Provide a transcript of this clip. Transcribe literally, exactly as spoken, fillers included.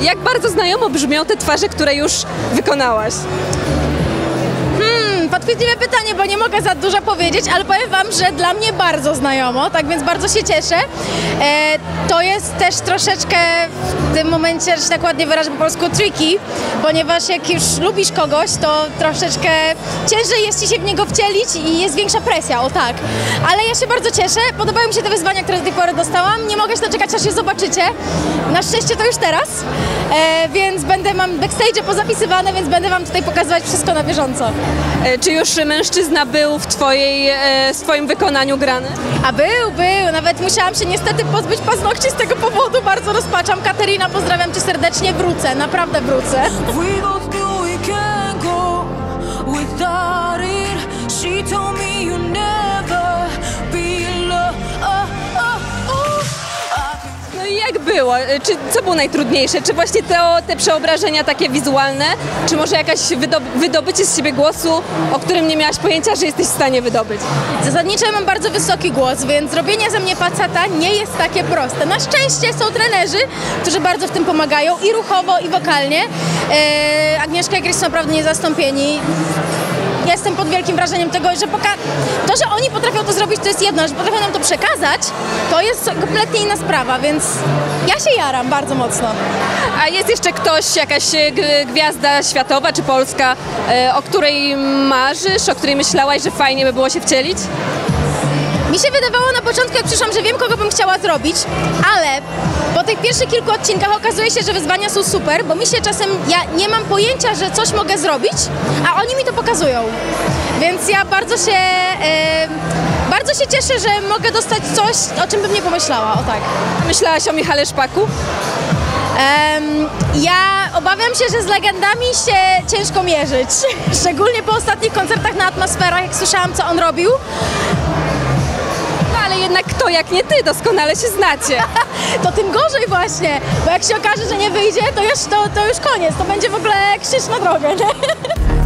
Jak bardzo znajomo brzmią te twarze, które już wykonałaś? Hmm, podchwytliwe pytanie, bo nie mogę za dużo powiedzieć, ale powiem wam, że dla mnie bardzo znajomo, tak więc bardzo się cieszę. E, to jest też troszeczkę w tym momencie, że się tak ładnie wyrażę po polsku, tricky, ponieważ jak już lubisz kogoś, to troszeczkę ciężej jest ci się w niego wcielić i jest większa presja, o tak. Ale ja się bardzo cieszę, podobają mi się te wyzwania, które do tej pory dostałam, nie mogę się doczekać, aż je zobaczycie. Na szczęście to już teraz, e, więc będę, mam backstage pozapisywane, więc będę wam tutaj pokazywać wszystko na bieżąco. E, czy już mężczyzna był w twojej, e, swoim wykonaniu grany? A był, był, nawet musiałam się niestety pozbyć paznokci z tego powodu, bardzo rozpaczam. Katarzyna, pozdrawiam cię serdecznie, wrócę, naprawdę wrócę. Jak było? Czy, co było najtrudniejsze? Czy właśnie to, te przeobrażenia takie wizualne? Czy może jakaś wydob wydobycie z siebie głosu, o którym nie miałaś pojęcia, że jesteś w stanie wydobyć? Zasadniczo mam bardzo wysoki głos, więc robienie ze mnie faceta nie jest takie proste. Na szczęście są trenerzy, którzy bardzo w tym pomagają i ruchowo, i wokalnie. Yy, Agnieszka i Kryś są naprawdę niezastąpieni. Jestem pod wielkim wrażeniem tego, że poka to, że oni potrafią to zrobić, to jest jedno, że potrafią nam to przekazać, to jest kompletnie inna sprawa, więc ja się jaram bardzo mocno. A jest jeszcze ktoś, jakaś gwiazda światowa czy polska, o której marzysz, o której myślałaś, że fajnie by było się wcielić? Mi się wydawało na początku, jak przyszłam, że wiem, kogo bym chciała zrobić, ale po tych pierwszych kilku odcinkach okazuje się, że wyzwania są super, bo mi się czasem, ja nie mam pojęcia, że coś mogę zrobić, a oni mi to pokazują. Więc ja bardzo się, e, bardzo się cieszę, że mogę dostać coś, o czym bym nie pomyślała, o tak. Myślałaś o Michale Szpaku? Um, ja obawiam się, że z legendami się ciężko mierzyć, szczególnie po ostatnich koncertach na atmosferach, jak słyszałam, co on robił. Jednak kto jak nie ty, doskonale się znacie. To tym gorzej właśnie, bo jak się okaże, że nie wyjdzie, to już, to, to już koniec, to będzie w ogóle krzyż na drogę, nie?